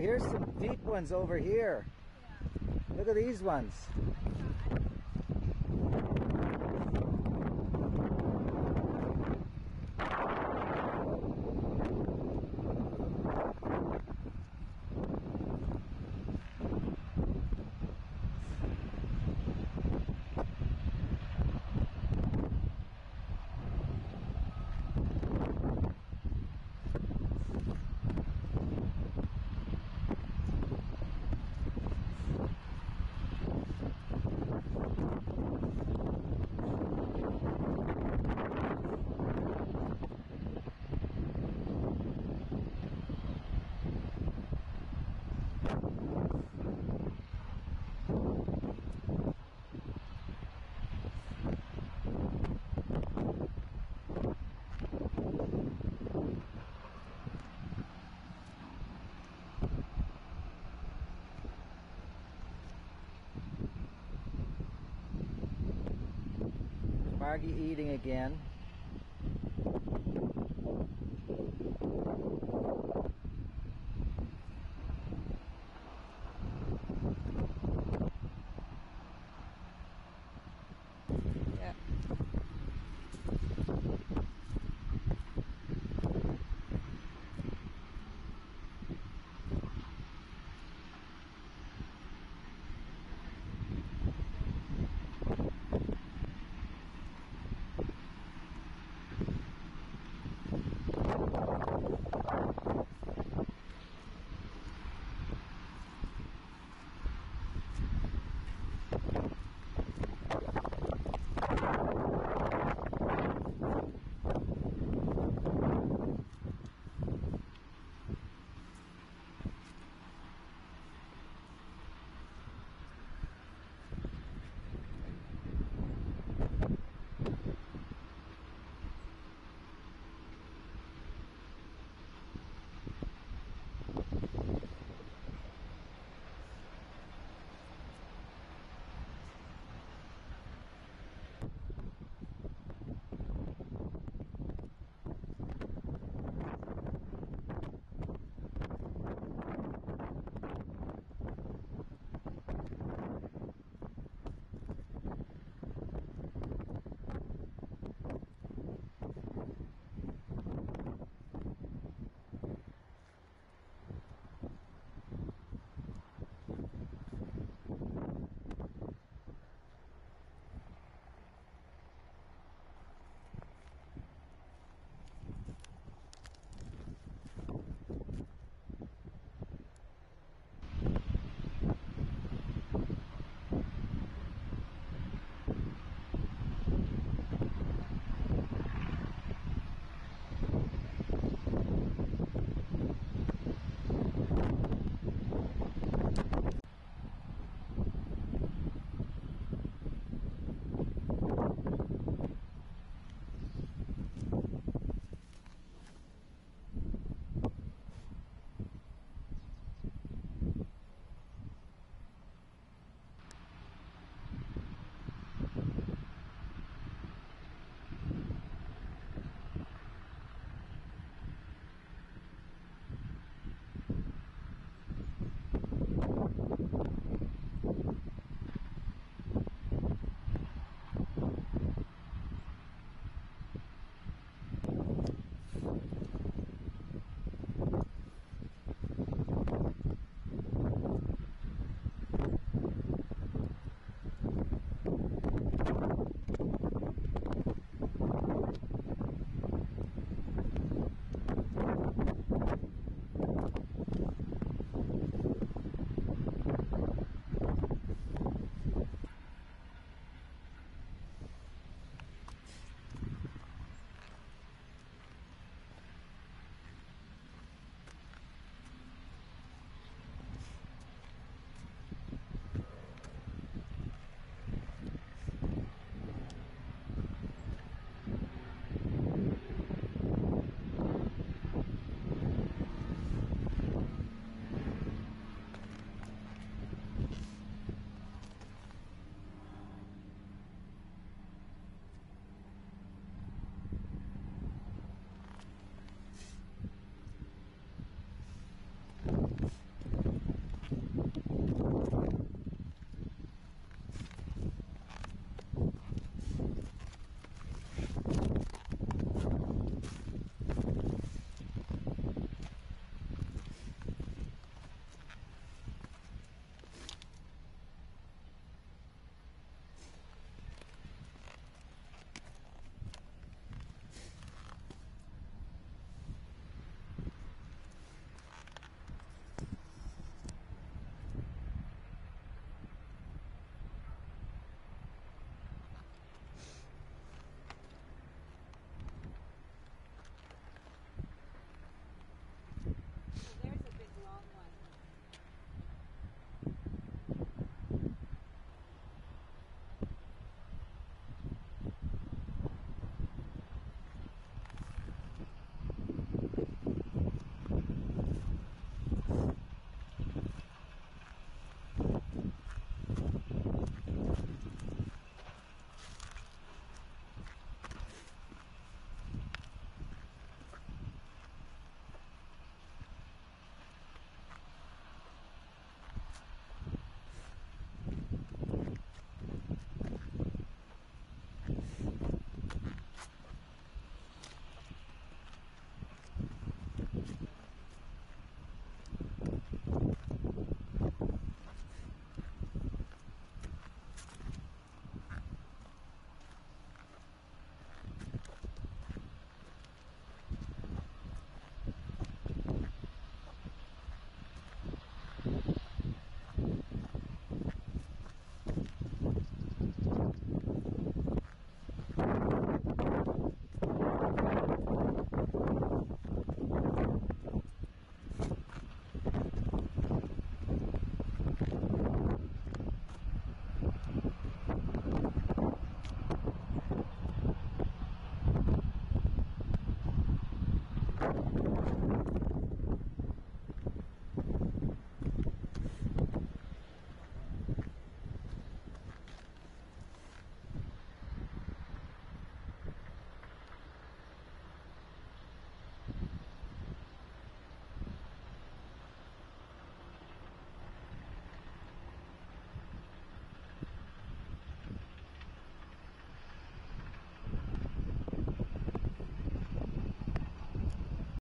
Here's some deep ones over here. Yeah. Look at these ones. Margie eating again.